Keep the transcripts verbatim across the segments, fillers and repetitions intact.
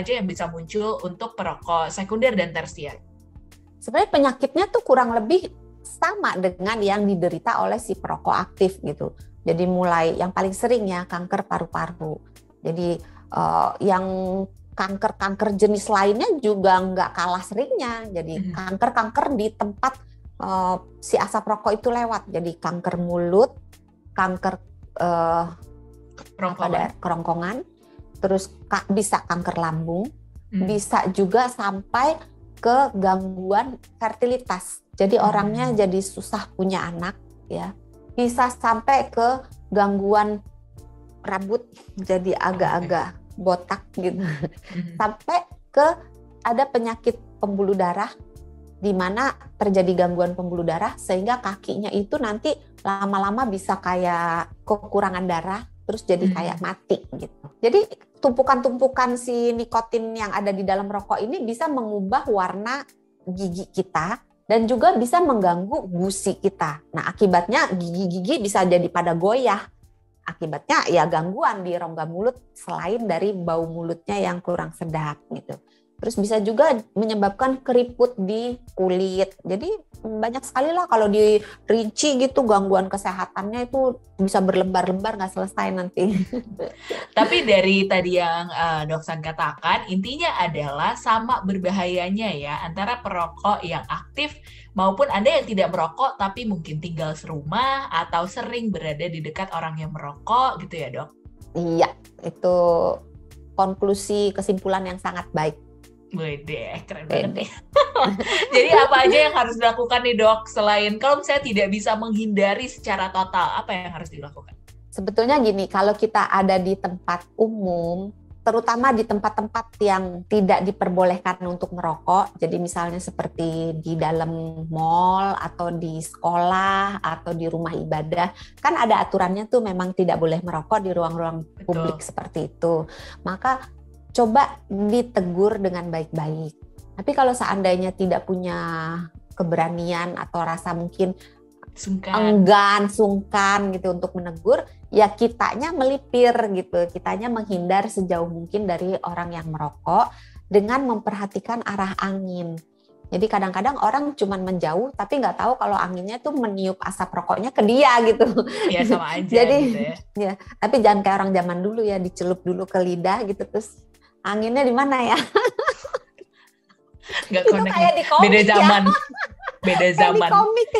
aja yang bisa muncul untuk perokok sekunder dan tersier? Sebenarnya penyakitnya tuh kurang lebih sama dengan yang diderita oleh si perokok aktif gitu. Jadi mulai yang paling sering ya kanker paru-paru. Jadi uh, yang kanker-kanker jenis lainnya juga nggak kalah seringnya. Jadi kanker-kanker di tempat uh, si asap rokok itu lewat. Jadi kanker mulut, kanker uh, pada kerongkongan, terus bisa kanker lambung, hmm. bisa juga sampai ke gangguan fertilitas. Jadi orangnya jadi susah punya anak ya. Bisa sampai ke gangguan rambut jadi agak-agak botak gitu. Sampai ke ada penyakit pembuluh darah di mana terjadi gangguan pembuluh darah sehingga kakinya itu nanti lama-lama bisa kayak kekurangan darah terus jadi kayak mati gitu. Jadi tumpukan-tumpukan si nikotin yang ada di dalam rokok ini bisa mengubah warna gigi kita dan juga bisa mengganggu gusi kita. Nah, akibatnya gigi-gigi bisa jadi pada goyah. Akibatnya ya gangguan di rongga mulut selain dari bau mulutnya yang kurang sedap gitu. Terus bisa juga menyebabkan keriput di kulit. Jadi banyak sekali lah kalau dirinci gitu gangguan kesehatannya itu bisa berlembar-lembar nggak selesai nanti. Tapi dari tadi yang uh, Dok San katakan, intinya adalah sama berbahayanya ya antara perokok yang aktif maupun Anda yang tidak merokok tapi mungkin tinggal serumah atau sering berada di dekat orang yang merokok gitu ya Dok? Iya, itu konklusi kesimpulan yang sangat baik. Wede, keren banget deh. Jadi apa aja yang harus dilakukan nih Dok, selain kalau misalnya tidak bisa menghindari secara total, apa yang harus dilakukan? Sebetulnya gini, kalau kita ada di tempat umum, terutama di tempat-tempat yang tidak diperbolehkan untuk merokok, jadi misalnya seperti di dalam mal atau di sekolah atau di rumah ibadah, kan ada aturannya tuh memang tidak boleh merokok di ruang-ruang publik seperti itu. Maka coba ditegur dengan baik-baik. Tapi kalau seandainya tidak punya keberanian atau rasa mungkin sungkan. enggan, sungkan gitu untuk menegur, ya kitanya melipir gitu, kitanya menghindar sejauh mungkin dari orang yang merokok dengan memperhatikan arah angin. Jadi kadang-kadang orang cuma menjauh tapi nggak tahu kalau anginnya tuh meniup asap rokoknya ke dia gitu. Iya sama aja. Jadi gitu ya. ya, tapi jangan kayak orang zaman dulu ya, dicelup dulu ke lidah gitu terus anginnya di mana ya? Nggak konek. Itu kayak di komik. Beda zaman. Ya. Beda zaman. Di komik.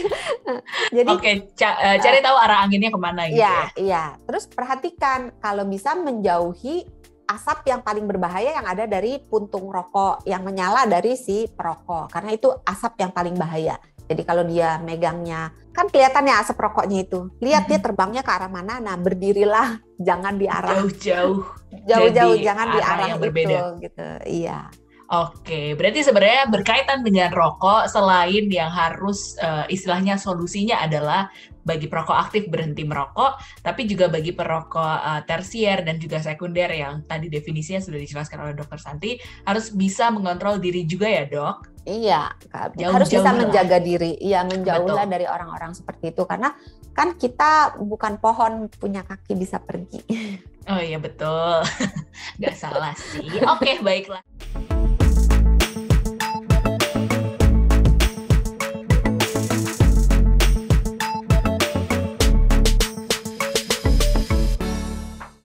Jadi oke, ca- cari tahu arah anginnya kemana gitu ya. Iya, iya. Terus perhatikan kalau bisa menjauhi asap yang paling berbahaya yang ada dari puntung rokok yang menyala dari si perokok, karena itu asap yang paling bahaya. Jadi kalau dia megangnya, kan kelihatannya asap rokoknya itu, lihat dia terbangnya ke arah mana, nah berdirilah, jangan di arah jauh-jauh, jauh-jauh, jangan di arah yang berbeda gitu, iya. Oke, berarti sebenarnya berkaitan dengan rokok, selain yang harus uh, istilahnya solusinya adalah bagi perokok aktif berhenti merokok, tapi juga bagi perokok uh, tersier dan juga sekunder yang tadi definisinya sudah dijelaskan oleh Dokter Santi, harus bisa mengontrol diri juga ya Dok? Iya, jauh, harus bisa menjaga diri, iya menjauhlah dari orang-orang seperti itu, karena kan kita bukan pohon punya kaki bisa pergi. Oh iya betul, nggak salah sih, oke baiklah.